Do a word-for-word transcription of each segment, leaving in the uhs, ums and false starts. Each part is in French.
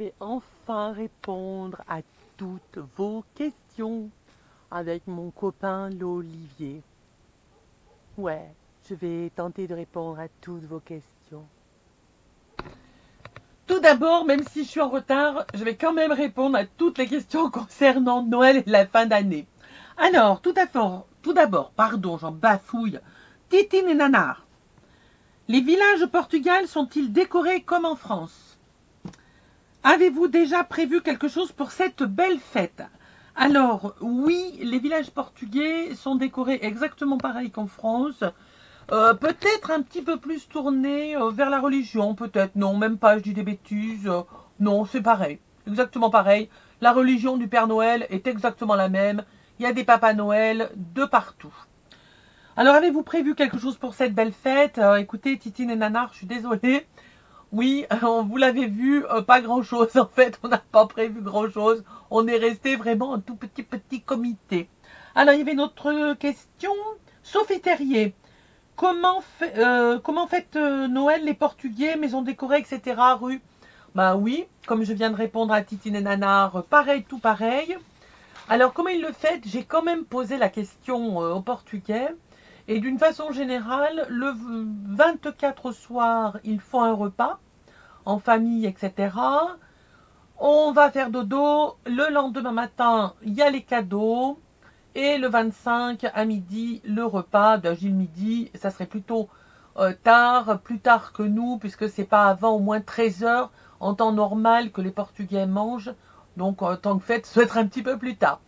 vais enfin répondre à toutes vos questions avec mon copain l'Olivier. Ouais, je vais tenter de répondre à toutes vos questions. Tout d'abord, même si je suis en retard, je vais quand même répondre à toutes les questions concernant Noël et la fin d'année. Alors, tout à fait, tout d'abord, pardon, j'en bafouille, Titine et Nana. Les villages au Portugal sont-ils décorés comme en France? Avez-vous déjà prévu quelque chose pour cette belle fête? Alors, oui, les villages portugais sont décorés exactement pareil qu'en France. Euh, peut-être un petit peu plus tourné euh, vers la religion, peut-être, non, même pas, je dis des bêtises, euh, non, c'est pareil, exactement pareil, la religion du Père Noël est exactement la même, il y a des Papas Noël de partout. Alors, avez-vous prévu quelque chose pour cette belle fête? euh, Écoutez, Titine et Nana, je suis désolée, oui, on vous l'avez vu, euh, pas grand-chose, en fait, on n'a pas prévu grand-chose, on est resté vraiment un tout petit, petit comité. Alors, il y avait une autre question, Sophie Terrier. Comment, fait, euh, comment fête euh, Noël les Portugais, maisons décorées, et cetera. Rue. Bah oui, comme je viens de répondre à Titine et Nanar, pareil, tout pareil. Alors, comment ils le fêtent? J'ai quand même posé la question euh, aux Portugais. Et d'une façon générale, le vingt-quatre au soir, ils font un repas en famille, et cetera. On va faire dodo. Le lendemain matin, il y a les cadeaux. Et le vingt-cinq, à midi, le repas, ben, j'ai le midi, ça serait plutôt euh, tard, plus tard que nous, puisque c'est pas avant au moins treize heures, en temps normal que les Portugais mangent, donc en euh, tant que fête, ça doit être un petit peu plus tard.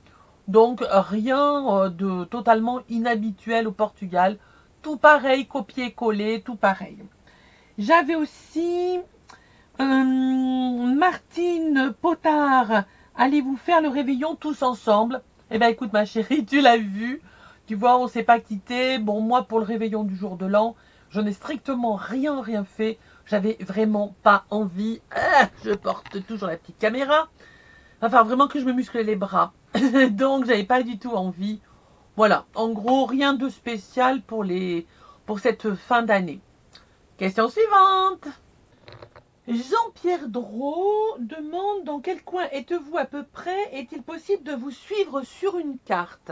Donc rien euh, de totalement inhabituel au Portugal, tout pareil, copier-coller, tout pareil. J'avais aussi euh, Martine Potard, allez-vous faire le réveillon tous ensemble? Eh bien, écoute, ma chérie, tu l'as vu. Tu vois, on ne s'est pas quitté. Bon, moi, pour le réveillon du jour de l'an, je n'ai strictement rien, rien fait. J'avais vraiment pas envie. Ah, je porte toujours la petite caméra. Enfin, vraiment que je me musclais les bras. Donc, j'avais pas du tout envie. Voilà. En gros, rien de spécial pour, les... pour cette fin d'année. Question suivante. Jean-Pierre Drault demande dans quel coin êtes-vous à peu près? Est-il possible de vous suivre sur une carte?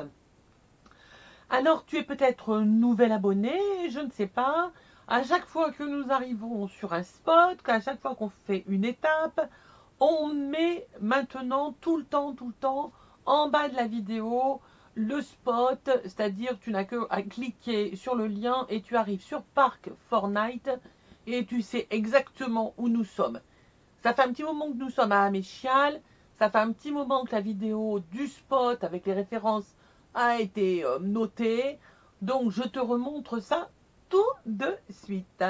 Alors, tu es peut-être nouvel abonné, je ne sais pas. À chaque fois que nous arrivons sur un spot, qu'à chaque fois qu'on fait une étape, on met maintenant tout le temps, tout le temps, en bas de la vidéo, le spot. C'est-à-dire, tu n'as qu'à cliquer sur le lien et tu arrives sur Park for night. Et tu sais exactement où nous sommes. Ça fait un petit moment que nous sommes à Améchial. Ça fait un petit moment que la vidéo du spot avec les références a été notée. Donc, je te remontre ça tout de suite.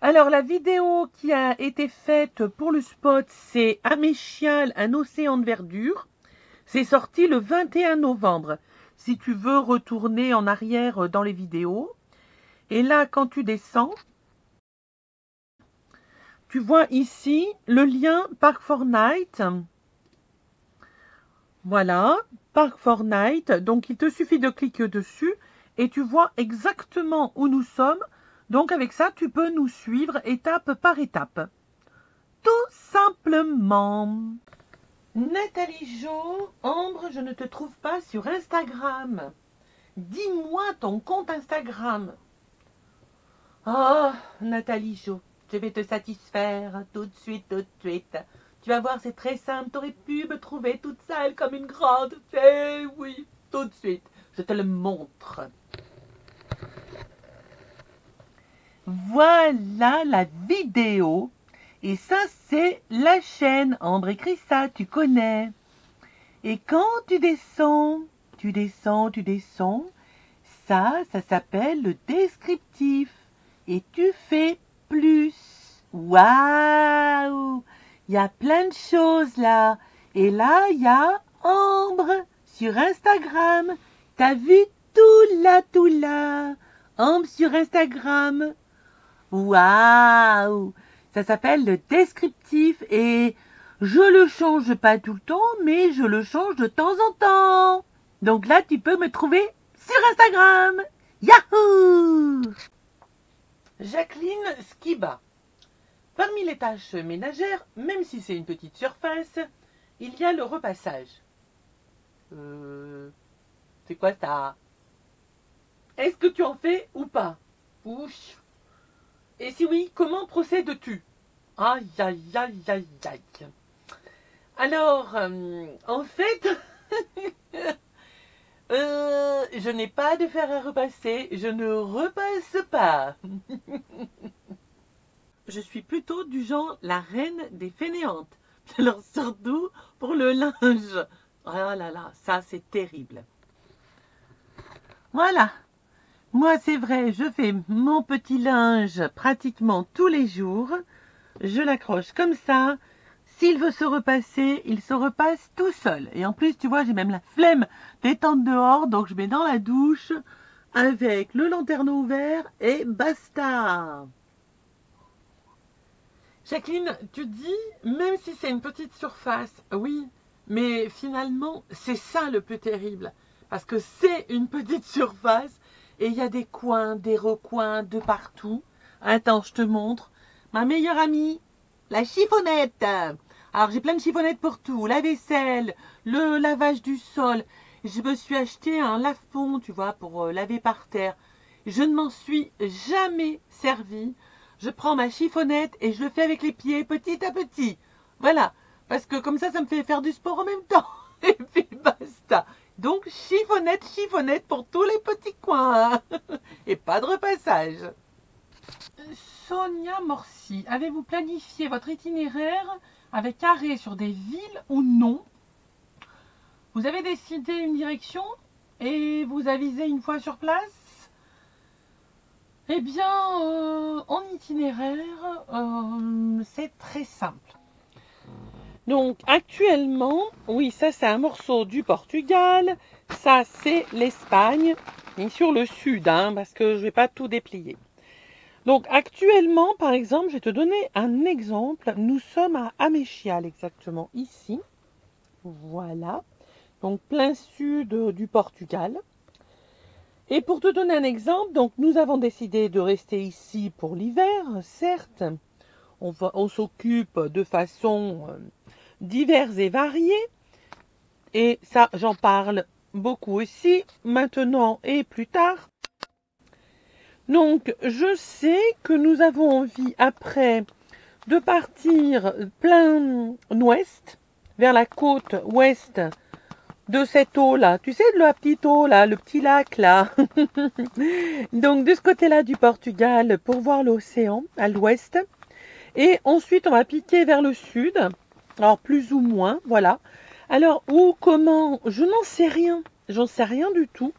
Alors, la vidéo qui a été faite pour le spot, c'est Améchial, un océan de verdure. C'est sorti le vingt et un novembre. Si tu veux retourner en arrière dans les vidéos. Et là, quand tu descends, tu vois ici le lien Park for night. Voilà, Park for night. Donc, il te suffit de cliquer dessus et tu vois exactement où nous sommes. Donc, avec ça, tu peux nous suivre étape par étape. Tout simplement. Nathalie Jo, Ambre, je ne te trouve pas sur Instagram. Dis-moi ton compte Instagram. Oh, Nathalie Jo, je vais te satisfaire tout de suite, tout de suite. Tu vas voir, c'est très simple, t'aurais pu me trouver toute seule comme une grande fée. Oui, tout de suite, je te le montre. Voilà la vidéo. Et ça, c'est la chaîne Ambre et Krissa, tu connais. Et quand tu descends, tu descends, tu descends, ça, ça s'appelle le descriptif. Et tu fais plus. Waouh! Il y a plein de choses là. Et là, il y a Ambre sur Instagram. T'as vu tout là, tout là. Ambre sur Instagram. Waouh! Ça s'appelle le descriptif et je le change pas tout le temps, mais je le change de temps en temps. Donc là, tu peux me trouver sur Instagram. Yahoo! Jacqueline Skiba. Peu Parmi les tâches ménagères, même si c'est une petite surface, il y a le repassage. Euh, c'est quoi ça? Est-ce que tu en fais ou pas? Ouch. Et si oui, comment procèdes-tu? Aïe, aïe, aïe, aïe, aïe. Alors, euh, en fait, euh, je n'ai pas de fer à repasser, je ne repasse pas. Je suis plutôt du genre la reine des fainéantes. Alors surtout pour le linge. Oh là là, ça c'est terrible. Voilà. Moi c'est vrai, je fais mon petit linge pratiquement tous les jours. Je l'accroche comme ça. S'il veut se repasser, il se repasse tout seul. Et en plus, tu vois, j'ai même la flemme d'étendre dehors. Donc je mets dans la douche avec le lanterneau ouvert et basta. Jacqueline, tu dis, même si c'est une petite surface, oui, mais finalement, c'est ça le plus terrible, parce que c'est une petite surface, et il y a des coins, des recoins, de partout. Attends, je te montre, ma meilleure amie, la chiffonnette. Alors, j'ai plein de chiffonnettes pour tout, la vaisselle, le lavage du sol. Je me suis acheté un lave-pont, tu vois, pour laver par terre. Je ne m'en suis jamais servie. Je prends ma chiffonnette et je le fais avec les pieds petit à petit. Voilà, parce que comme ça, ça me fait faire du sport en même temps. Et puis basta. Donc chiffonnette, chiffonnette pour tous les petits coins. Et pas de repassage. Sonia Morsi, avez-vous planifié votre itinéraire avec carré sur des villes ou non? Vous avez décidé une direction et vous avisez une fois sur place? Eh bien, euh, en itinéraire, euh, c'est très simple. Donc, actuellement, oui, ça, c'est un morceau du Portugal. Ça, c'est l'Espagne. Et sur le sud, hein, parce que je ne vais pas tout déplier. Donc, actuellement, par exemple, je vais te donner un exemple. Nous sommes à Améchial, exactement, ici. Voilà. Donc, plein sud du Portugal. Et pour te donner un exemple, donc nous avons décidé de rester ici pour l'hiver, certes. On, on s'occupe de façon diverses et variées. Et ça, j'en parle beaucoup aussi, maintenant et plus tard. Donc, je sais que nous avons envie, après, de partir plein ouest, vers la côte ouest, de cette eau-là, tu sais, de la petite eau-là, le petit lac-là. Donc, de ce côté-là du Portugal, pour voir l'océan, à l'ouest. Et ensuite, on va piquer vers le sud. Alors, plus ou moins, voilà. Alors, où, comment, je n'en sais rien. J'en sais rien du tout.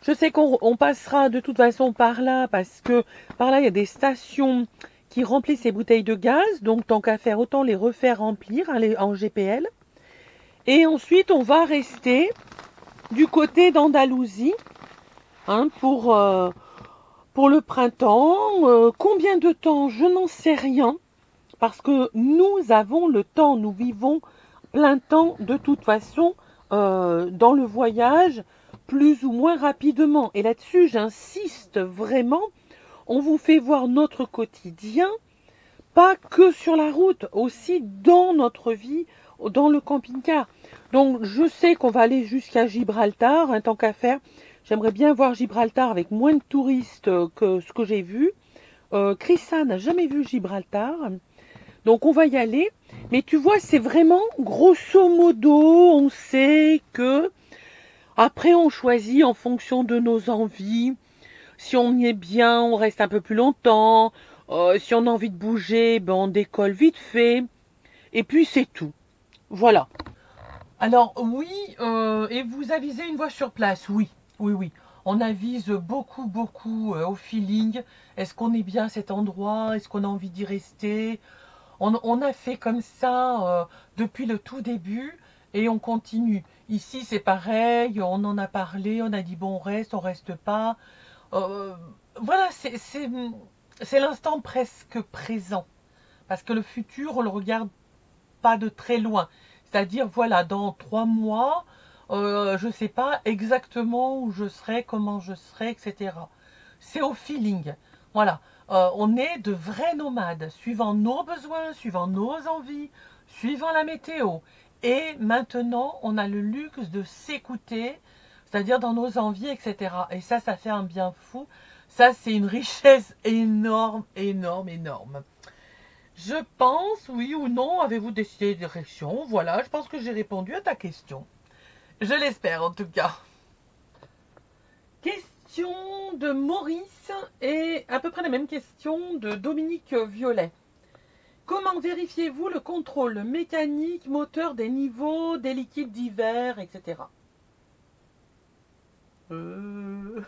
Je sais qu'on on passera de toute façon par là, parce que par là, il y a des stations qui remplissent les bouteilles de gaz. Donc, tant qu'à faire, autant les refaire remplir hein, les, en G P L. Et ensuite, on va rester du côté d'Andalousie hein, pour, euh, pour le printemps. Euh, combien de temps? Je n'en sais rien. Parce que nous avons le temps, nous vivons plein temps de toute façon euh, dans le voyage, plus ou moins rapidement. Et là-dessus, j'insiste vraiment, on vous fait voir notre quotidien, pas que sur la route, aussi dans notre vie, dans le camping-car. Donc je sais qu'on va aller jusqu'à Gibraltar, hein, tant qu'à faire. J'aimerais bien voir Gibraltar avec moins de touristes que ce que j'ai vu. Euh, Krissa n'a jamais vu Gibraltar. Donc on va y aller. Mais tu vois, c'est vraiment grosso modo, on sait que après on choisit en fonction de nos envies. Si on y est bien, on reste un peu plus longtemps. Euh, si on a envie de bouger, ben on décolle vite fait. Et puis c'est tout. Voilà. Alors oui, euh, et vous avisez une voix sur place, oui, oui, oui. On avise beaucoup, beaucoup euh, au feeling. Est-ce qu'on est bien à cet endroit? Est-ce qu'on a envie d'y rester? on, on a fait comme ça euh, depuis le tout début et on continue. Ici, c'est pareil, on en a parlé, on a dit bon, on reste, on reste pas. Euh, voilà, c'est l'instant presque présent. Parce que le futur, on le regarde pas de très loin, c'est-à-dire voilà dans trois mois, euh, je sais pas exactement où je serai, comment je serai, et cetera. C'est au feeling, voilà. Euh, on est de vrais nomades, suivant nos besoins, suivant nos envies, suivant la météo. Et maintenant, on a le luxe de s'écouter, c'est-à-dire dans nos envies, et cetera. Et ça, ça fait un bien fou. Ça, c'est une richesse énorme, énorme, énorme. Je pense, oui ou non, avez-vous décidé de direction? Voilà, je pense que j'ai répondu à ta question. Je l'espère, en tout cas. Question de Maurice et à peu près la même question de Dominique Violet. Comment vérifiez-vous le contrôle mécanique, moteur des niveaux, des liquides divers, et cetera. Euh...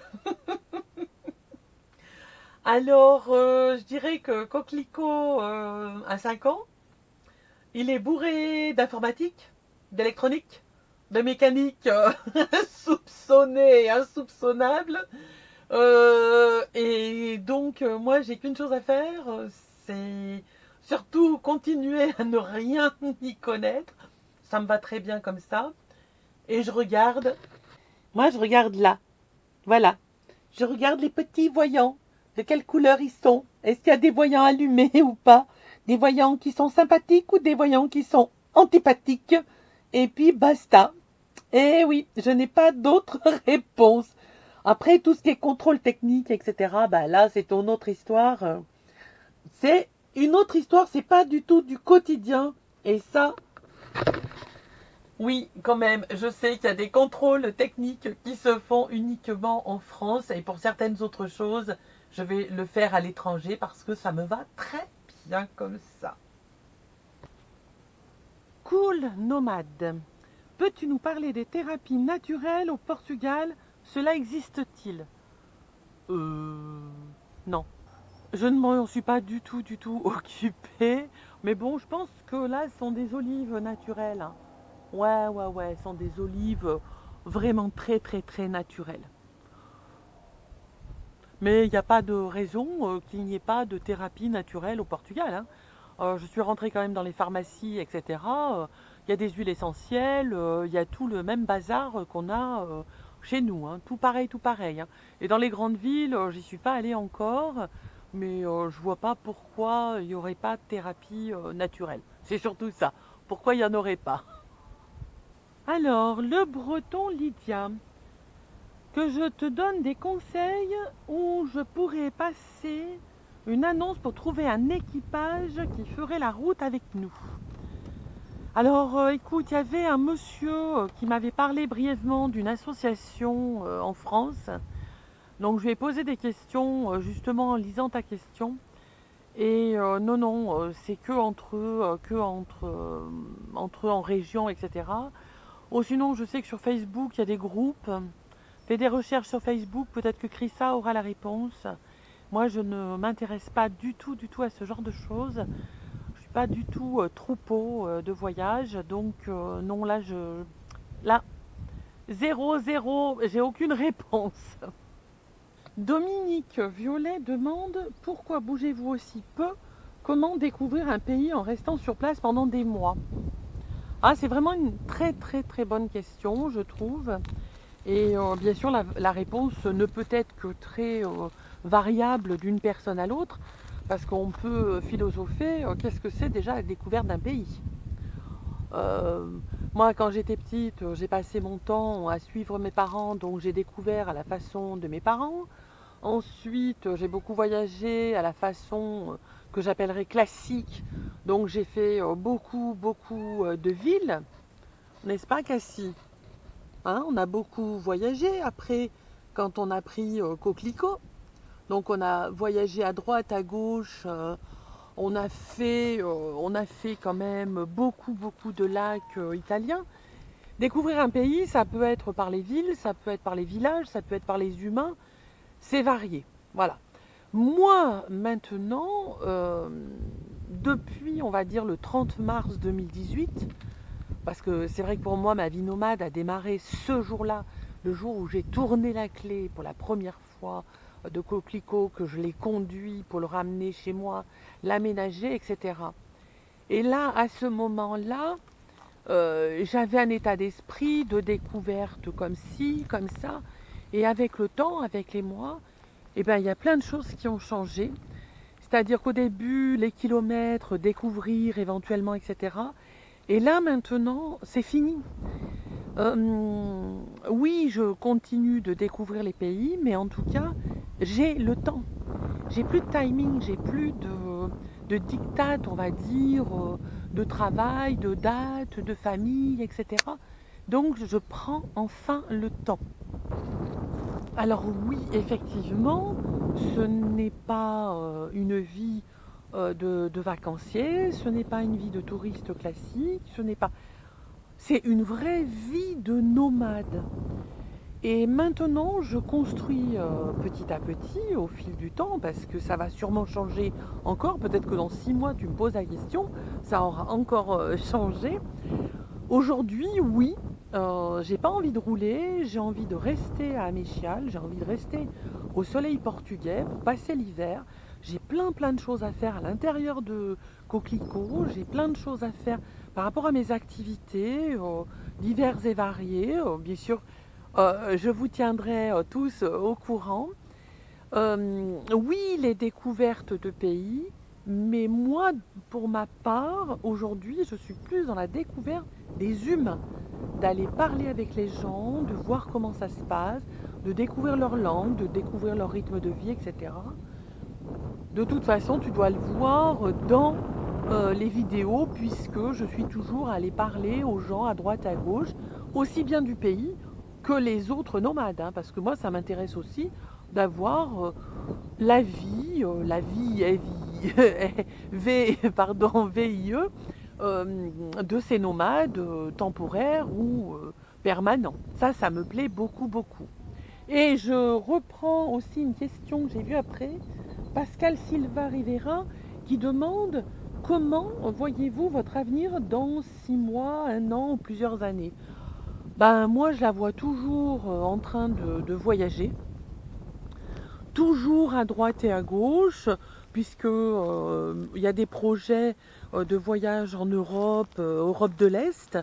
Alors, euh, je dirais que Coquelicot euh, a cinq ans, il est bourré d'informatique, d'électronique, de mécanique euh, soupçonnée et insoupçonnable. Euh, et donc, euh, moi, j'ai qu'une chose à faire, c'est surtout continuer à ne rien y connaître. Ça me va très bien comme ça. Et je regarde, moi, je regarde là, voilà, je regarde les petits voyants. De quelle couleur ils sont? Est-ce qu'il y a des voyants allumés ou pas? Des voyants qui sont sympathiques ou des voyants qui sont antipathiques? Et puis basta. Eh oui, je n'ai pas d'autre réponse. Après, tout ce qui est contrôle technique, et cetera, bah là, c'est une autre histoire. C'est une autre histoire, c'est pas du tout du quotidien. Et ça, oui, quand même, je sais qu'il y a des contrôles techniques qui se font uniquement en France et pour certaines autres choses. Je vais le faire à l'étranger parce que ça me va très bien comme ça. Cool nomade. Peux-tu nous parler des thérapies naturelles au Portugal? Cela existe-t-il? Euh... Non. Je ne m'en suis pas du tout, du tout occupée. Mais bon, je pense que là, ce sont des olives naturelles. Hein. Ouais, ouais, ouais. Ce sont des olives vraiment très, très, très naturelles. Mais il n'y a pas de raison euh, qu'il n'y ait pas de thérapie naturelle au Portugal. Hein. Euh, je suis rentrée quand même dans les pharmacies, et cetera. Il euh, y a des huiles essentielles, il euh, y a tout le même bazar euh, qu'on a euh, chez nous. Hein. Tout pareil, tout pareil. Hein. Et dans les grandes villes, euh, j'y suis pas allée encore, mais euh, je vois pas pourquoi il n'y aurait pas de thérapie euh, naturelle. C'est surtout ça. Pourquoi il n'y en aurait pas? Alors, le breton Lydia. Que je te donne des conseils où je pourrais passer une annonce pour trouver un équipage qui ferait la route avec nous. Alors euh, écoute, il y avait un monsieur qui m'avait parlé brièvement d'une association euh, en France. Donc je lui ai posé des questions euh, justement en lisant ta question. Et euh, non, non, euh, c'est que entre eux, euh, que entre, euh, entre eux en région, et cetera. Oh, sinon, je sais que sur Facebook, il y a des groupes. Fais des recherches sur Facebook, peut-être que Krissa aura la réponse. Moi, je ne m'intéresse pas du tout, du tout à ce genre de choses. Je suis pas du tout euh, troupeau euh, de voyage, donc euh, non, là, je, là, zéro, zéro, j'ai aucune réponse. Dominique Violet demande « Pourquoi bougez-vous aussi peu? Comment découvrir un pays en restant sur place pendant des mois ?» Ah, c'est vraiment une très, très, très bonne question, je trouve. Et euh, bien sûr, la, la réponse ne peut être que très euh, variable d'une personne à l'autre, parce qu'on peut philosopher euh, qu'est-ce que c'est déjà la découverte d'un pays. Euh, moi, quand j'étais petite, j'ai passé mon temps à suivre mes parents, donc j'ai découvert à la façon de mes parents. Ensuite, j'ai beaucoup voyagé à la façon que j'appellerais classique, donc j'ai fait euh, beaucoup, beaucoup de villes, n'est-ce pas, Cassie? Hein, on a beaucoup voyagé après quand on a pris euh, Coquelicot. Donc on a voyagé à droite, à gauche, euh, on, a fait, euh, on a fait quand même beaucoup, beaucoup de lacs euh, italiens. Découvrir un pays, ça peut être par les villes, ça peut être par les villages, ça peut être par les humains, c'est varié. Voilà. Moi, maintenant, euh, depuis, on va dire, le trente mars deux mille dix-huit, parce que c'est vrai que pour moi, ma vie nomade a démarré ce jour-là, le jour où j'ai tourné la clé pour la première fois de Coquelicot, que je l'ai conduit pour le ramener chez moi, l'aménager, et cetera. Et là, à ce moment-là, euh, j'avais un état d'esprit de découverte comme ci, comme ça. Et avec le temps, avec les mois, eh ben, il y a plein de choses qui ont changé. C'est-à-dire qu'au début, les kilomètres, découvrir éventuellement, et cetera. Et là, maintenant, c'est fini. Euh, oui, je continue de découvrir les pays, mais en tout cas, j'ai le temps. J'ai plus de timing, j'ai plus de, de diktat, on va dire, de travail, de date, de famille, et cetera. Donc, je prends enfin le temps. Alors oui, effectivement, ce n'est pas euh, une vie euh, de, de vacancier, ce n'est pas une vie de touriste classique, ce n'est pas... C'est une vraie vie de nomade. Et maintenant, je construis euh, petit à petit, au fil du temps, parce que ça va sûrement changer encore. Peut-être que dans six mois, tu me poses la question, ça aura encore euh, changé. Aujourd'hui, oui, euh, j'ai pas envie de rouler, j'ai envie de rester à Améchial, j'ai envie de rester au soleil portugais pour passer l'hiver. J'ai plein plein de choses à faire à l'intérieur de Coquelicot, j'ai plein de choses à faire par rapport à mes activités euh, diverses et variées. Euh, bien sûr, euh, je vous tiendrai euh, tous euh, au courant. Euh, oui, les découvertes de pays, mais moi, pour ma part, aujourd'hui, je suis plus dans la découverte des humains, d'aller parler avec les gens, de voir comment ça se passe, de découvrir leur langue, de découvrir leur rythme de vie, et cetera. De toute façon, tu dois le voir dans euh, les vidéos, puisque je suis toujours allée parler aux gens à droite, à gauche, aussi bien du pays que les autres nomades, hein, parce que moi, ça m'intéresse aussi d'avoir euh, la vie, euh, la vie est vie. v, pardon, V I E euh, de ces nomades euh, temporaires ou euh, permanents. Ça, ça me plaît beaucoup, beaucoup. Et je reprends aussi une question que j'ai vue après, Pascal Silva Rivera, qui demande « Comment voyez-vous votre avenir dans six mois, un an ou plusieurs années ?» Ben, moi, je la vois toujours en train de, de voyager, toujours à droite et à gauche, puisque euh, il y a des projets euh, de voyage en Europe, euh, Europe de l'Est.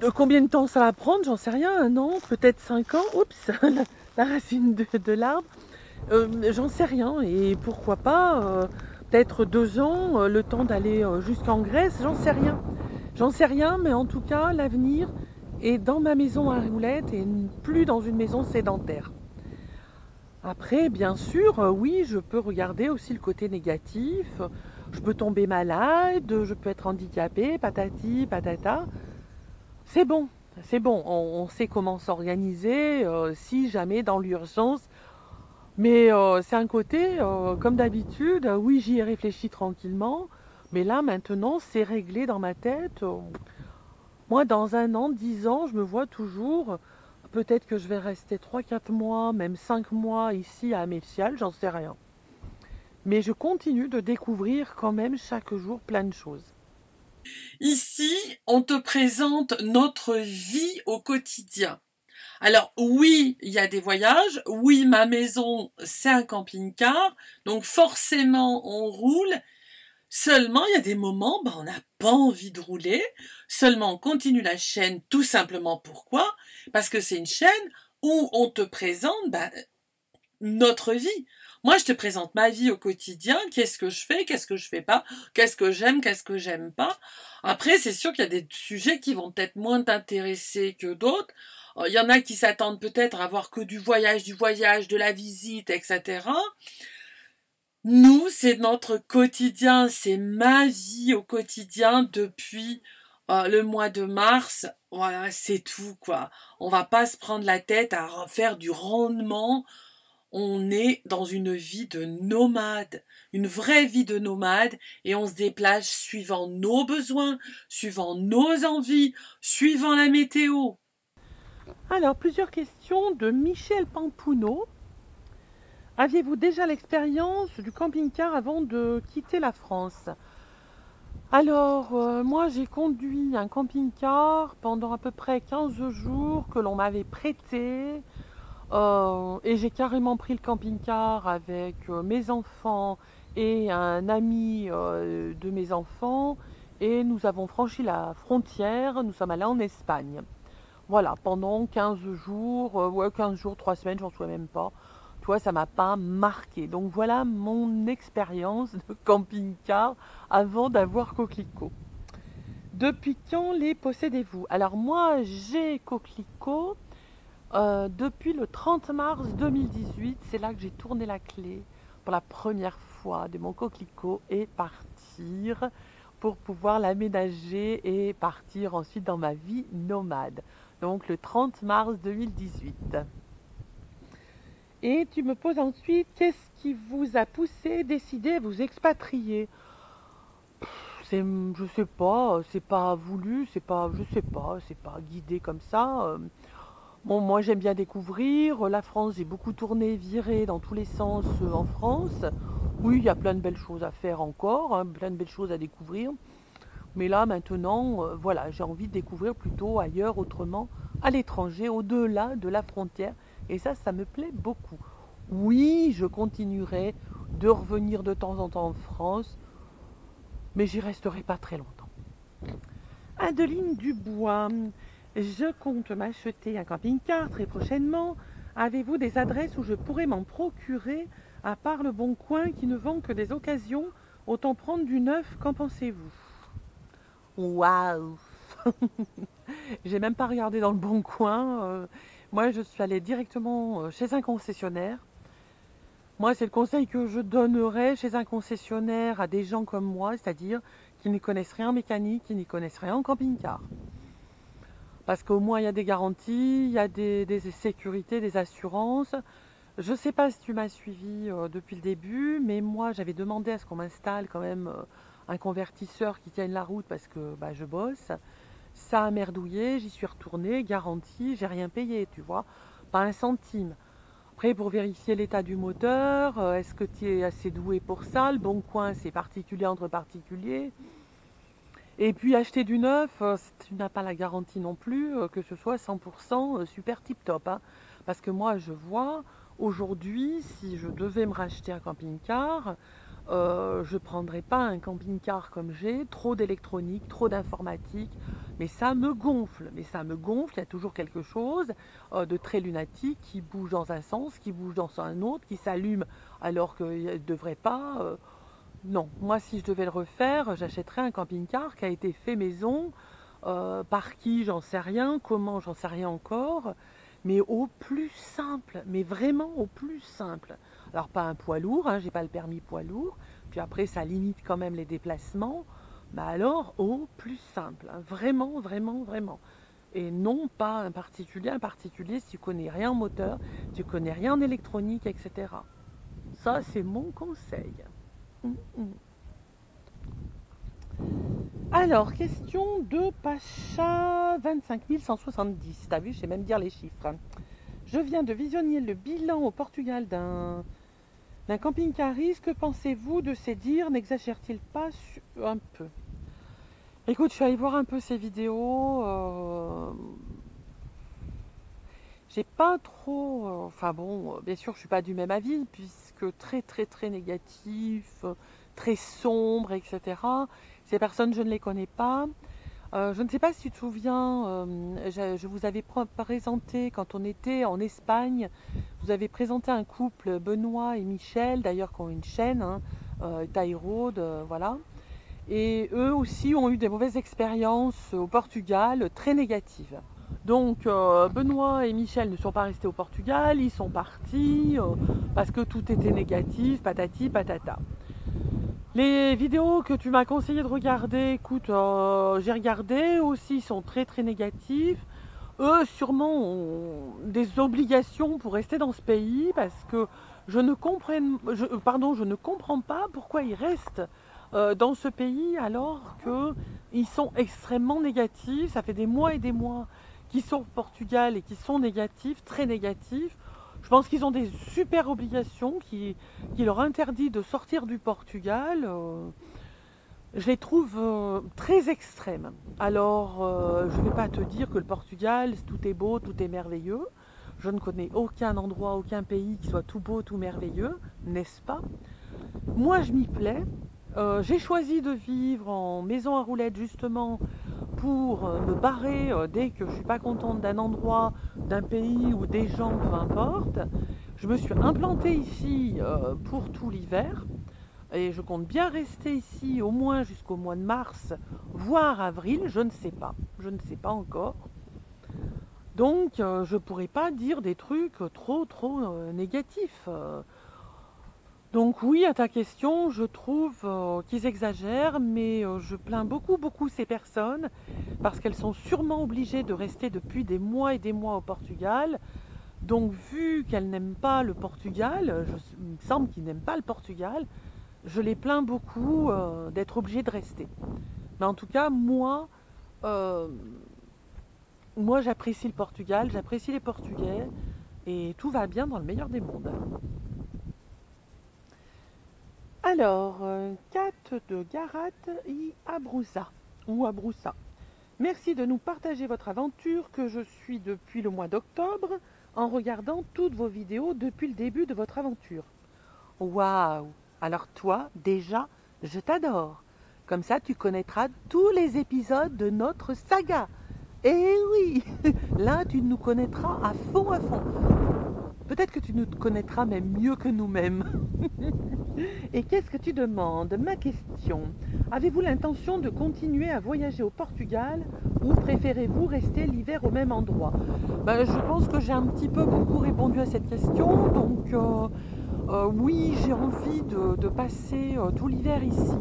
De combien de temps ça va prendre, j'en sais rien, un an, peut-être cinq ans, oups, la, la racine de, de l'arbre, euh, j'en sais rien, et pourquoi pas, euh, peut-être deux ans, euh, le temps d'aller euh, jusqu'en Grèce, j'en sais rien, j'en sais rien, mais en tout cas, l'avenir est dans ma maison à roulettes et plus dans une maison sédentaire. Après, bien sûr, oui, je peux regarder aussi le côté négatif, je peux tomber malade, je peux être handicapée, patati, patata. C'est bon, c'est bon, on, on sait comment s'organiser, euh, si jamais dans l'urgence. Mais euh, c'est un côté, euh, comme d'habitude, oui, j'y ai réfléchi tranquillement, mais là, maintenant, c'est réglé dans ma tête. Moi, dans un an, dix ans, je me vois toujours... Peut-être que je vais rester trois quatre mois, même cinq mois ici à Améchial, j'en sais rien. Mais je continue de découvrir quand même chaque jour plein de choses. Ici, on te présente notre vie au quotidien. Alors oui, il y a des voyages, oui, ma maison, c'est un camping-car, donc forcément on roule. Seulement, il y a des moments, bah, on n'a pas envie de rouler. Seulement, on continue la chaîne, tout simplement pourquoi? Parce que c'est une chaîne où on te présente bah, notre vie. Moi, je te présente ma vie au quotidien. Qu'est-ce que je fais? Qu'est-ce que je fais pas? Qu'est-ce que j'aime? Qu'est-ce que j'aime pas? Après, c'est sûr qu'il y a des sujets qui vont peut-être moins t'intéresser que d'autres. Il y en a qui s'attendent peut-être à voir que du voyage, du voyage, de la visite, et cetera. Nous, c'est notre quotidien, c'est ma vie au quotidien depuis euh, le mois de mars. Voilà, c'est tout, quoi. On va pas se prendre la tête à faire du rendement. On est dans une vie de nomade, une vraie vie de nomade, et on se déplace suivant nos besoins, suivant nos envies, suivant la météo. Alors, plusieurs questions de Michel Pampuno. Aviez-vous déjà l'expérience du camping-car avant de quitter la France? Alors, euh, moi j'ai conduit un camping-car pendant à peu près quinze jours que l'on m'avait prêté. Euh, et j'ai carrément pris le camping-car avec euh, mes enfants et un ami euh, de mes enfants. Et nous avons franchi la frontière, nous sommes allés en Espagne. Voilà, pendant quinze jours, euh, ouais, quinze jours, trois semaines, j'en souviens même pas. tu vois, ça m'a pas marqué. Donc voilà mon expérience de camping-car avant d'avoir Coquelicot. Depuis quand les possédez-vous? Alors moi, j'ai Coquelicot euh, depuis le trente mars deux mille dix-huit. C'est là que j'ai tourné la clé pour la première fois de mon Coquelicot et partir pour pouvoir l'aménager et partir ensuite dans ma vie nomade. Donc le trente mars deux mille dix-huit. Et tu me poses ensuite, qu'est-ce qui vous a poussé, décidé à vous expatrier? Je sais pas, c'est pas voulu, c'est pas, je sais pas, c'est pas guidé comme ça. Bon, moi j'aime bien découvrir la France, j'ai beaucoup tourné, viré dans tous les sens en France. Oui, il y a plein de belles choses à faire encore, hein, plein de belles choses à découvrir. Mais là maintenant, euh, voilà, j'ai envie de découvrir plutôt ailleurs, autrement, à l'étranger, au-delà de la frontière. Et ça, ça me plaît beaucoup. Oui, je continuerai de revenir de temps en temps en France. Mais j'y resterai pas très longtemps. Adeline Dubois, je compte m'acheter un camping-car très prochainement. Avez-vous des adresses où je pourrais m'en procurer, à part le Boncoin qui ne vend que des occasions? Autant prendre du neuf, qu'en pensez-vous? Waouh! J'ai même pas regardé dans le Boncoin. Euh, moi, je suis allée directement chez un concessionnaire. Moi, c'est le conseil que je donnerais chez un concessionnaire à des gens comme moi, c'est-à-dire qui n'y connaissent rien en mécanique, qui n'y connaissent rien en camping-car. Parce qu'au moins, il y a des garanties, il y a des, des sécurités, des assurances. Je ne sais pas si tu m'as suivi euh, depuis le début, mais moi, j'avais demandé à ce qu'on m'installe quand même euh, un convertisseur qui tienne la route parce que bah, je bosse. Ça a merdouillé, j'y suis retournée, garantie, j'ai rien payé, tu vois, pas un centime. Après, pour vérifier l'état du moteur, est-ce que tu es assez doué pour ça? Le bon coin, c'est particulier entre particuliers. Et puis, acheter du neuf, tu n'as pas la garantie non plus que ce soit cent pour cent super tip-top. Hein. Parce que moi, je vois, aujourd'hui, si je devais me racheter un camping-car, euh, je ne prendrais pas un camping-car comme j'ai. Trop d'électronique, trop d'informatique. Mais ça me gonfle, mais ça me gonfle, il y a toujours quelque chose de très lunatique qui bouge dans un sens, qui bouge dans un autre, qui s'allume alors qu'il ne devrait pas. Non, moi si je devais le refaire, j'achèterais un camping-car qui a été fait maison, euh, par qui, j'en sais rien, comment, j'en sais rien encore, mais au plus simple, mais vraiment au plus simple. Alors pas un poids lourd, hein, j'ai pas le permis poids lourd, puis après ça limite quand même les déplacements. Bah alors, au plus simple, hein. Vraiment, vraiment, vraiment. Et non pas un particulier, un particulier si tu connais rien en moteur, tu connais rien en électronique, et cetera. Ça, c'est mon conseil. Mm-mm. Alors, question de Pacha vingt-cinq mille cent soixante-dix. T'as vu, je sais même dire les chiffres. Je viens de visionner le bilan au Portugal d'un... d'un camping-cariste, que pensez-vous de ces dires? N'exagère-t-il pas un peu? Écoute, je suis allée voir un peu ces vidéos. Euh... J'ai pas trop... Enfin bon, bien sûr, je suis pas du même avis, puisque très, très, très négatif, très sombre, et cetera. Ces personnes, je ne les connais pas. Euh, je ne sais pas si tu te souviens, euh, je, je vous avais présenté, quand on était en Espagne, je vous avais présenté un couple, Benoît et Michel, d'ailleurs qui ont une chaîne, hein, euh, Taïrode, euh, voilà. Et eux aussi ont eu des mauvaises expériences au Portugal, très négatives. Donc euh, Benoît et Michel ne sont pas restés au Portugal, ils sont partis euh, parce que tout était négatif, patati patata. Les vidéos que tu m'as conseillé de regarder, écoute, euh, j'ai regardé, aussi sont très très négatifs. Eux, sûrement, ont des obligations pour rester dans ce pays, parce que je ne comprends, je, pardon, je ne comprends pas pourquoi ils restent euh, dans ce pays alors qu'ils sont extrêmement négatifs. Ça fait des mois et des mois qu'ils sont au Portugal et qu'ils sont négatifs, très négatifs. Je pense qu'ils ont des super obligations qui, qui leur interdit de sortir du Portugal. Euh, je les trouve euh, très extrêmes. Alors, euh, je ne vais pas te dire que le Portugal, tout est beau, tout est merveilleux. Je ne connais aucun endroit, aucun pays qui soit tout beau, tout merveilleux, n'est-ce pas? Moi, je m'y plais. Euh, j'ai choisi de vivre en maison à roulettes, justement, pour me barrer dès que je ne suis pas contente d'un endroit, d'un pays ou des gens, peu importe. Je me suis implantée ici euh, pour tout l'hiver et je compte bien rester ici au moins jusqu'au mois de mars, voire avril, je ne sais pas, je ne sais pas encore. Donc euh, je ne pourrais pas dire des trucs trop trop euh, négatifs. Euh, Donc oui, à ta question, je trouve euh, qu'ils exagèrent, mais euh, je plains beaucoup, beaucoup ces personnes parce qu'elles sont sûrement obligées de rester depuis des mois et des mois au Portugal. Donc vu qu'elles n'aiment pas le Portugal, je, il me semble qu'ils n'aiment pas le Portugal, je les plains beaucoup euh, d'être obligées de rester. Mais en tout cas, moi, euh, moi j'apprécie le Portugal, j'apprécie les Portugais et tout va bien dans le meilleur des mondes. Alors, Kat de Garat y Abroussa, ou Abroussa. Merci de nous partager votre aventure que je suis depuis le mois d'octobre en regardant toutes vos vidéos depuis le début de votre aventure. Waouh! Alors toi, déjà, je t'adore. Comme ça, tu connaîtras tous les épisodes de notre saga. Eh oui! Là, tu nous connaîtras à fond, à fond. Peut-être que tu nous connaîtras même mieux que nous-mêmes. Et qu'est-ce que tu demandes? Ma question. Avez-vous l'intention de continuer à voyager au Portugal ou préférez-vous rester l'hiver au même endroit? Ben, je pense que j'ai un petit peu beaucoup répondu à cette question. Donc euh, euh, oui, j'ai envie de, de passer euh, tout l'hiver ici.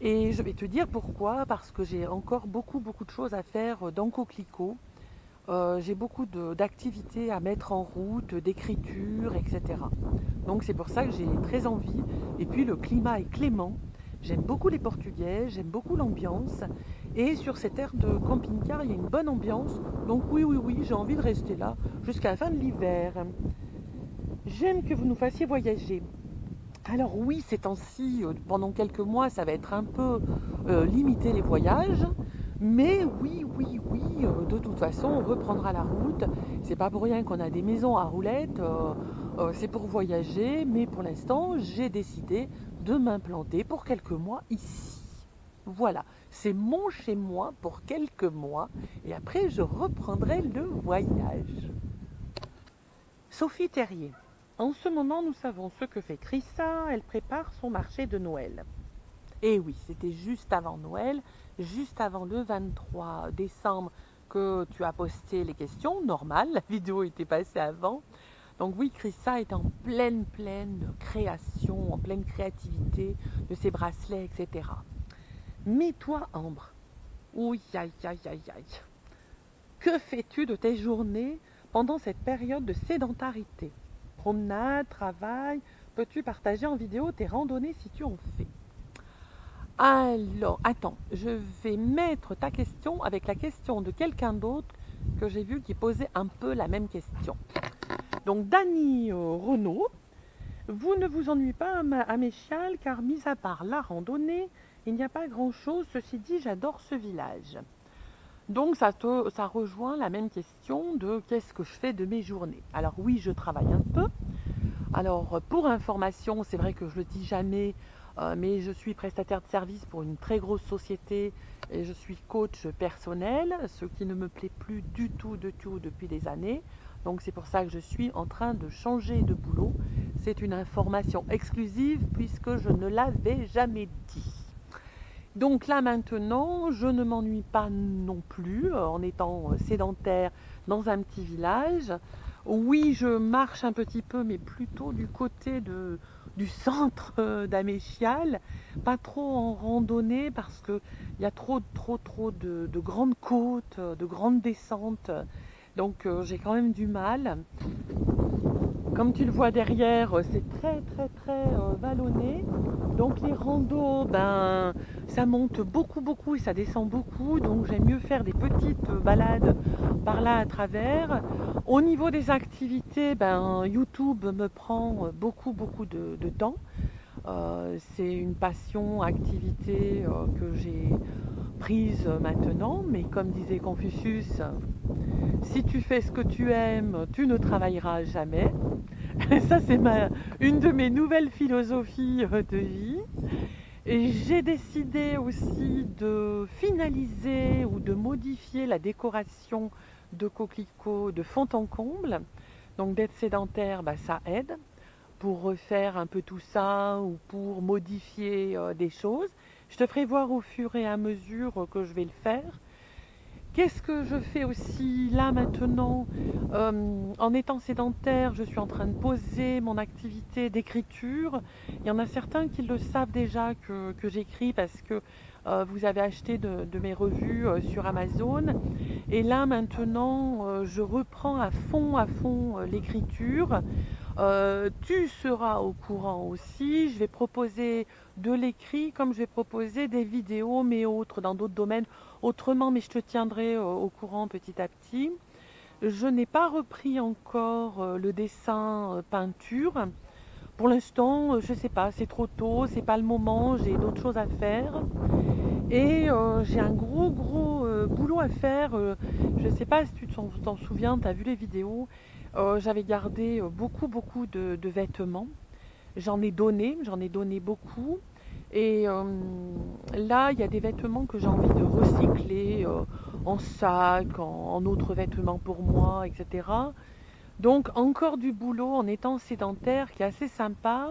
Et je vais te dire pourquoi. Parce que j'ai encore beaucoup, beaucoup de choses à faire dans Coquelicot. Euh, j'ai beaucoup d'activités à mettre en route, d'écriture, et cetera. Donc c'est pour ça que j'ai très envie. Et puis le climat est clément. J'aime beaucoup les Portugais, j'aime beaucoup l'ambiance. Et sur cette aire de camping-car, il y a une bonne ambiance. Donc oui, oui, oui, j'ai envie de rester là jusqu'à la fin de l'hiver. J'aime que vous nous fassiez voyager. Alors oui, ces temps-ci, pendant quelques mois, ça va être un peu euh, limité les voyages. Mais oui, oui, oui, euh, de toute façon, on reprendra la route. C'est pas pour rien qu'on a des maisons à roulettes, euh, euh, c'est pour voyager. Mais pour l'instant, j'ai décidé de m'implanter pour quelques mois ici. Voilà, c'est mon chez-moi pour quelques mois. Et après, je reprendrai le voyage. Sophie Terrier. En ce moment, nous savons ce que fait Krissa. Elle prépare son marché de Noël. Et oui, c'était juste avant Noël, juste avant le vingt-trois décembre que tu as posté les questions. Normal, la vidéo était passée avant. Donc oui, Chrissa est en pleine, pleine création, en pleine créativité de ses bracelets, et cetera. Mais toi, Ambre, oui, aïe, aïe, aïe, aïe, que fais-tu de tes journées pendant cette période de sédentarité? Promenade, travail, peux-tu partager en vidéo tes randonnées si tu en fais? Alors, attends, je vais mettre ta question avec la question de quelqu'un d'autre que j'ai vu qui posait un peu la même question. Donc, Dani Renault, vous ne vous ennuyez pas à Améchial car, mis à part la randonnée, il n'y a pas grand-chose. Ceci dit, j'adore ce village. Donc, ça, te, ça rejoint la même question de qu'est-ce que je fais de mes journées. Alors, oui, je travaille un peu. Alors, pour information, c'est vrai que je ne le dis jamais, Euh, mais je suis prestataire de service pour une très grosse société et je suis coach personnel, ce qui ne me plaît plus du tout, du tout depuis des années. Donc c'est pour ça que je suis en train de changer de boulot. C'est une information exclusive puisque je ne l'avais jamais dit. Donc là maintenant, je ne m'ennuie pas non plus en étant sédentaire dans un petit village. Oui, je marche un petit peu, mais plutôt du côté de... du centre d'Améchial, pas trop en randonnée parce qu'il y a trop, trop, trop de, de grandes côtes, de grandes descentes, donc euh, j'ai quand même du mal. Comme tu le vois derrière, c'est très, très, très euh, vallonné, donc les randos, ben, ça monte beaucoup, beaucoup et ça descend beaucoup, donc j'aime mieux faire des petites balades par là à travers. Au niveau des activités, ben, YouTube me prend beaucoup, beaucoup de, de temps. Euh, c'est une passion, activité euh, que j'ai prise maintenant, mais comme disait Confucius, si tu fais ce que tu aimes, tu ne travailleras jamais. Ça, c'est ma, une de mes nouvelles philosophies de vie. Et j'ai décidé aussi de finaliser ou de modifier la décoration de Coquelicot de fond en comble. Donc d'être sédentaire, bah, ça aide pour refaire un peu tout ça ou pour modifier euh, des choses. Je te ferai voir au fur et à mesure que je vais le faire. Qu'est-ce que je fais aussi là maintenant euh, en étant sédentaire, je suis en train de poser mon activité d'écriture. Il y en a certains qui le savent déjà que, que j'écris parce que euh, vous avez acheté de, de mes revues euh, sur Amazon. Et là maintenant, euh, je reprends à fond, à fond euh, l'écriture. Euh, tu seras au courant aussi. Je vais proposer de l'écrit comme je vais proposer des vidéos, mais autres, dans d'autres domaines. Autrement, mais je te tiendrai au courant petit à petit. Je n'ai pas repris encore le dessin peinture. Pour l'instant, je ne sais pas, c'est trop tôt, c'est pas le moment, j'ai d'autres choses à faire. Et euh, j'ai un gros gros euh, boulot à faire. Euh, je ne sais pas si tu t'en souviens, tu as vu les vidéos. Euh, J'avais gardé beaucoup beaucoup de, de vêtements. J'en ai donné, j'en ai donné beaucoup. Et euh, là, il y a des vêtements que j'ai envie de recycler euh, en sac, en, en autres vêtements pour moi, et cetera. Donc, encore du boulot en étant sédentaire qui est assez sympa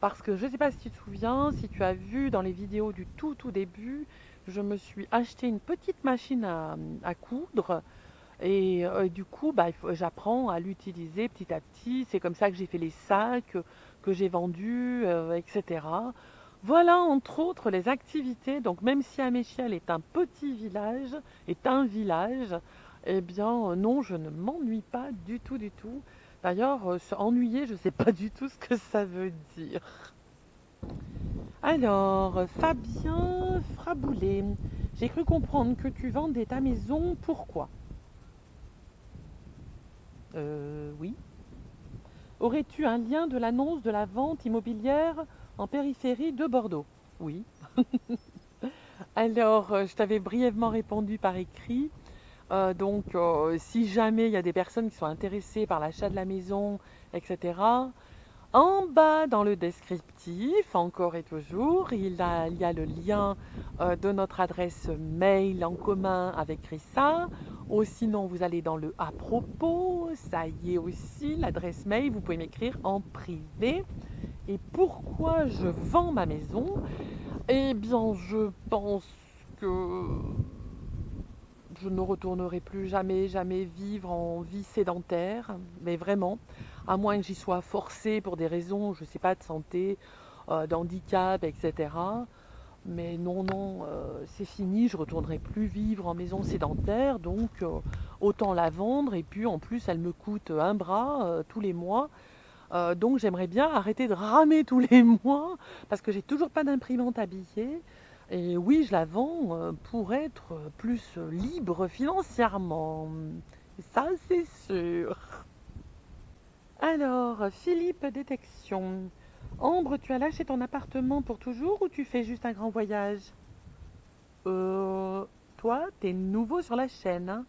parce que je ne sais pas si tu te souviens, si tu as vu dans les vidéos du tout tout début, je me suis acheté une petite machine à, à coudre et euh, du coup, bah, j'apprends à l'utiliser petit à petit. C'est comme ça que j'ai fait les sacs que j'ai vendus, euh, et cetera. Voilà entre autres les activités. Donc même si Améchial est un petit village, est un village, eh bien non, je ne m'ennuie pas du tout, du tout. D'ailleurs, euh, s'ennuyer, je ne sais pas du tout ce que ça veut dire. Alors, Fabien Fraboulé, j'ai cru comprendre que tu vendais ta maison. Pourquoi? Euh, oui. Aurais-tu un lien de l'annonce de la vente immobilière ? En périphérie de Bordeaux, oui. Alors, je t'avais brièvement répondu par écrit. Euh, donc, euh, si jamais il y a des personnes qui sont intéressées par l'achat de la maison, et cetera, en bas dans le descriptif, encore et toujours, il, a, il y a le lien euh, de notre adresse mail en commun avec Krissa. Ou sinon, vous allez dans le « à propos », ça y est aussi, l'adresse mail, vous pouvez m'écrire en privé. Et pourquoi je vends ma maison? Eh bien, je pense que je ne retournerai plus jamais, jamais vivre en vie sédentaire. Mais vraiment, à moins que j'y sois forcée pour des raisons, je ne sais pas, de santé, euh, d'handicap, et cetera. Mais non, non, euh, c'est fini, je ne retournerai plus vivre en maison sédentaire. Donc, euh, autant la vendre. Et puis, en plus, elle me coûte un bras euh, tous les mois. Euh, donc j'aimerais bien arrêter de ramer tous les mois parce que j'ai toujours pas d'imprimante à billets et oui je la vends euh, pour être plus libre financièrement, ça c'est sûr. Alors Philippe Détection, Ambre, tu as lâché ton appartement pour toujours ou tu fais juste un grand voyage? Euh, toi t'es nouveau sur la chaîne, hein.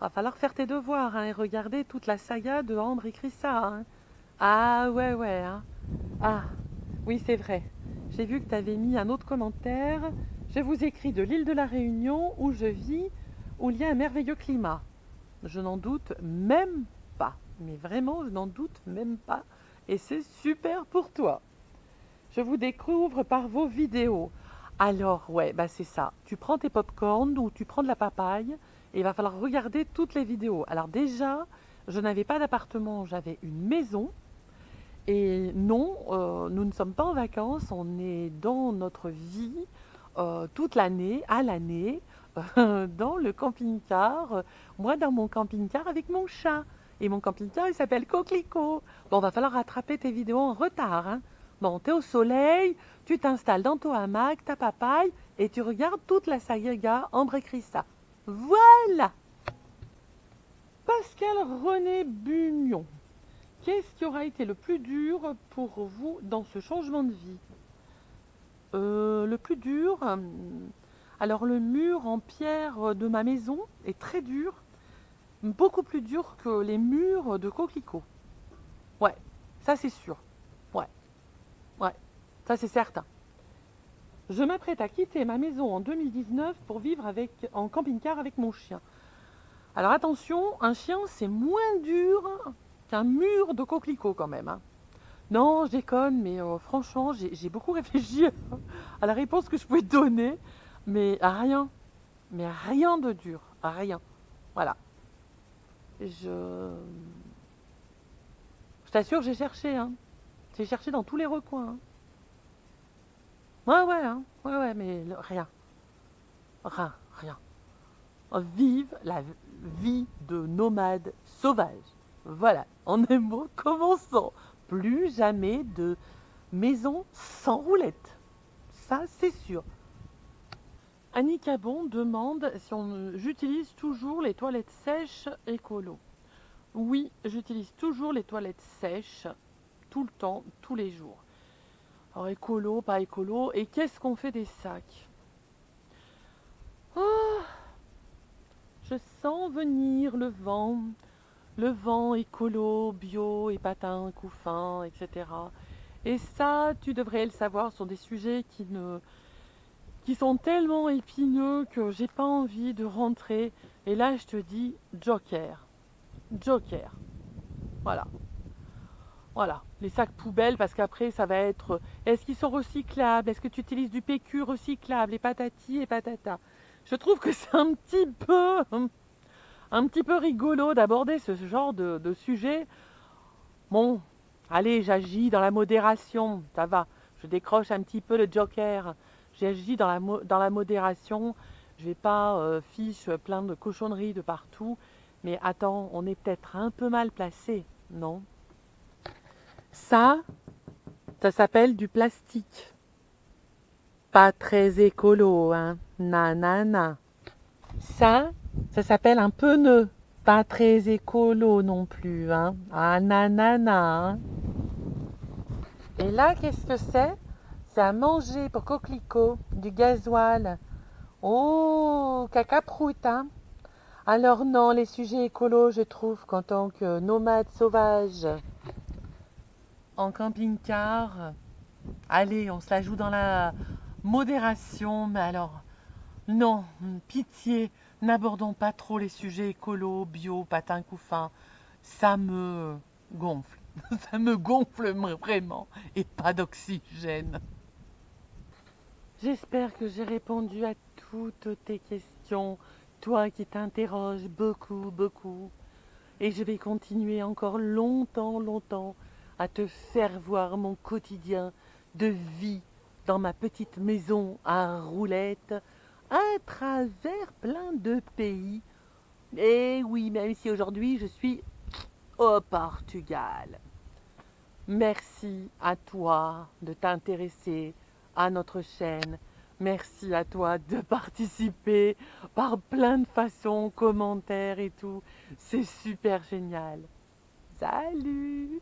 Va falloir faire tes devoirs, hein, et regarder toute la saga de Ambre et Krissa, hein. Ah ouais ouais, hein. Ah oui c'est vrai, j'ai vu que tu avais mis un autre commentaire. Je vous écris de l'île de la Réunion où je vis, où il y a un merveilleux climat. Je n'en doute même pas, mais vraiment je n'en doute même pas et c'est super pour toi. Je vous découvre par vos vidéos. Alors ouais, bah c'est ça, tu prends tes pop-corn ou tu prends de la papaye et il va falloir regarder toutes les vidéos. Alors déjà, je n'avais pas d'appartement, j'avais une maison. Et non, euh, nous ne sommes pas en vacances, on est dans notre vie euh, toute l'année, à l'année, euh, dans le camping-car. Euh, moi, dans mon camping-car avec mon chat. Et mon camping-car, il s'appelle Coquelicot. Bon, va falloir rattraper tes vidéos en retard. Hein. Bon, t'es au soleil, tu t'installes dans ton hamac, ta papaye, et tu regardes toute la saga Ambre et Krissa. Voilà! Pascal René Bugnon. Qu'est-ce qui aura été le plus dur pour vous dans ce changement de vie? euh, Le plus dur, alors le mur en pierre de ma maison est très dur, beaucoup plus dur que les murs de Coquelicot. Ouais, ça c'est sûr. Ouais, ouais, ça c'est certain. Je m'apprête à quitter ma maison en deux mille dix-neuf pour vivre avec, en camping-car avec mon chien. Alors attention, un chien c'est moins dur c'est un mur de coquelicots quand même. Hein. Non, je déconne, mais euh, franchement, j'ai beaucoup réfléchi à la réponse que je pouvais donner, mais à rien. Mais à rien de dur, à rien. Voilà. Je, je t'assure que j'ai cherché. Hein. J'ai cherché dans tous les recoins. Hein. Ouais, ouais, hein. ouais, ouais, mais le... rien. Rien, rien. Vive la vie de nomade sauvage. Voilà, en un mot, commençons. Plus jamais de maison sans roulette. Ça, c'est sûr. Annie Cabon demande si on j'utilise toujours les toilettes sèches écolo. Oui, j'utilise toujours les toilettes sèches, tout le temps, tous les jours. Alors écolo, pas écolo, et qu'est-ce qu'on fait des sacs? Oh, je sens venir le vent, le vent écolo, bio, épatin, couffin, et cetera. Et ça, tu devrais le savoir, ce sont des sujets qui ne... qui sont tellement épineux que j'ai pas envie de rentrer. Et là, je te dis, joker. Joker. Voilà. Voilà. Les sacs poubelles, parce qu'après, ça va être... Est-ce qu'ils sont recyclables? Est-ce que tu utilises du P Q recyclable? Et patati et patata. Je trouve que c'est un petit peu... un petit peu rigolo d'aborder ce genre de, de sujet. Bon, allez, j'agis dans la modération. Ça va. Je décroche un petit peu le joker. J'agis dans la, dans la modération, je ne vais pas euh, fiche plein de cochonneries de partout, mais attends, on est peut-être un peu mal placé, non? Ça, ça s'appelle du plastique. Pas très écolo, hein? Nanana. Ça, ça s'appelle un pneu. Pas très écolo non plus, hein? Ah, nanana. Hein? Et là, qu'est-ce que c'est? C'est à manger pour coquelicot, du gasoil. Oh, cacaproute, hein? Alors non, les sujets écolos, je trouve qu'en tant que nomade sauvage, en camping-car, allez, on se la joue dans la modération, mais alors, non, pitié, n'abordons pas trop les sujets écolos, bio, patin, couffin. Ça me gonfle, ça me gonfle vraiment, et pas d'oxygène. J'espère que j'ai répondu à toutes tes questions, toi qui t'interroges beaucoup, beaucoup. Et je vais continuer encore longtemps, longtemps à te faire voir mon quotidien de vie dans ma petite maison à roulettes, à travers plein de pays. Et oui, même si aujourd'hui je suis au Portugal. Merci à toi de t'intéresser à notre chaîne. Merci à toi de participer par plein de façons, commentaires et tout. C'est super génial. Salut!